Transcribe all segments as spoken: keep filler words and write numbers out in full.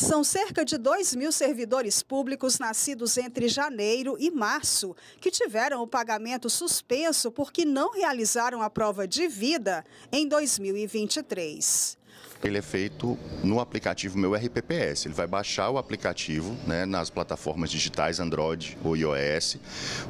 São cerca de dois mil servidores públicos nascidos entre janeiro e março que tiveram o pagamento suspenso porque não realizaram a prova de vida em dois mil e vinte e três. Ele é feito no aplicativo Meu R P P S. Ele vai baixar o aplicativo, né, nas plataformas digitais Android ou iOS,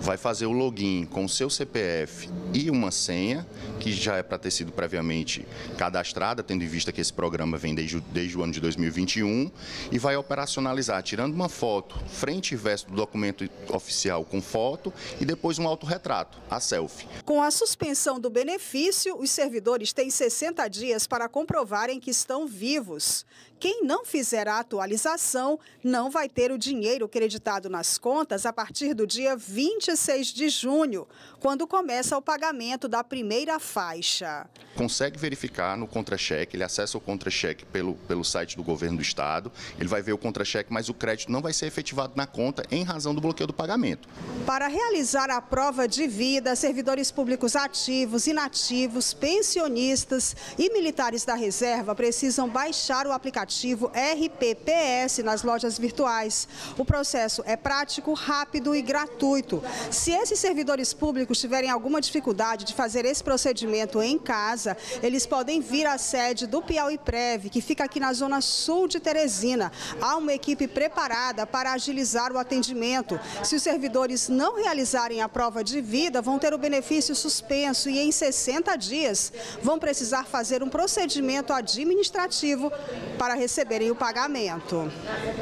vai fazer o login com o seu C P F e uma senha, que já é para ter sido previamente cadastrada, tendo em vista que esse programa vem desde, desde o ano de dois mil e vinte e um, e vai operacionalizar, tirando uma foto, frente e verso do documento oficial com foto e depois um autorretrato, a selfie. Com a suspensão do benefício, os servidores têm sessenta dias para comprovarem que estão vivos. Quem não fizer a atualização não vai ter o dinheiro creditado nas contas a partir do dia vinte e seis de junho, quando começa o pagamento da primeira faixa. Consegue verificar no contra-cheque, ele acessa o contra-cheque pelo, pelo site do governo do estado, ele vai ver o contra-cheque, mas o crédito não vai ser efetivado na conta em razão do bloqueio do pagamento. Para realizar a prova de vida, servidores públicos ativos, inativos, pensionistas e militares da reserva precisam baixar o aplicativo R P P S nas lojas virtuais. O processo é prático, rápido e gratuito. Se esses servidores públicos tiverem alguma dificuldade de fazer esse procedimento em casa, eles podem vir à sede do Piauiprev, que fica aqui na zona sul de Teresina. Há uma equipe preparada para agilizar o atendimento. Se os servidores não realizarem a prova de vida, vão ter o benefício suspenso e em sessenta dias vão precisar fazer um procedimento administrativo para receberem o pagamento.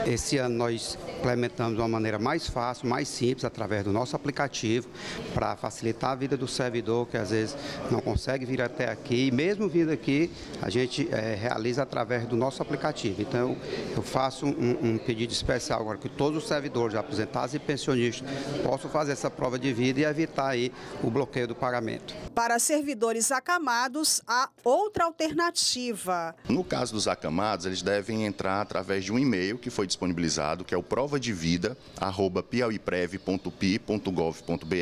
Esse ano nós implementamos uma maneira mais fácil, mais simples, através do nosso aplicativo, para facilitar a vida do servidor que às vezes não consegue vir até aqui, e mesmo vindo aqui a gente é, realiza através do nosso aplicativo. Então eu faço um, um pedido especial agora que todos os servidores aposentados e pensionistas possam fazer essa prova de vida e evitar aí o bloqueio do pagamento. Para servidores acamados há outra alternativa. No caso dos acamados, eles devem entrar através de um e-mail que foi disponibilizado, que é o provadevida arroba piauiprev ponto pi ponto gov ponto br,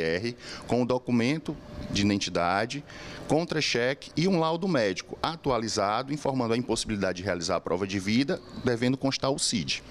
com o documento de identidade, contra-cheque e um laudo médico atualizado, informando a impossibilidade de realizar a prova de vida, devendo constar o C I D.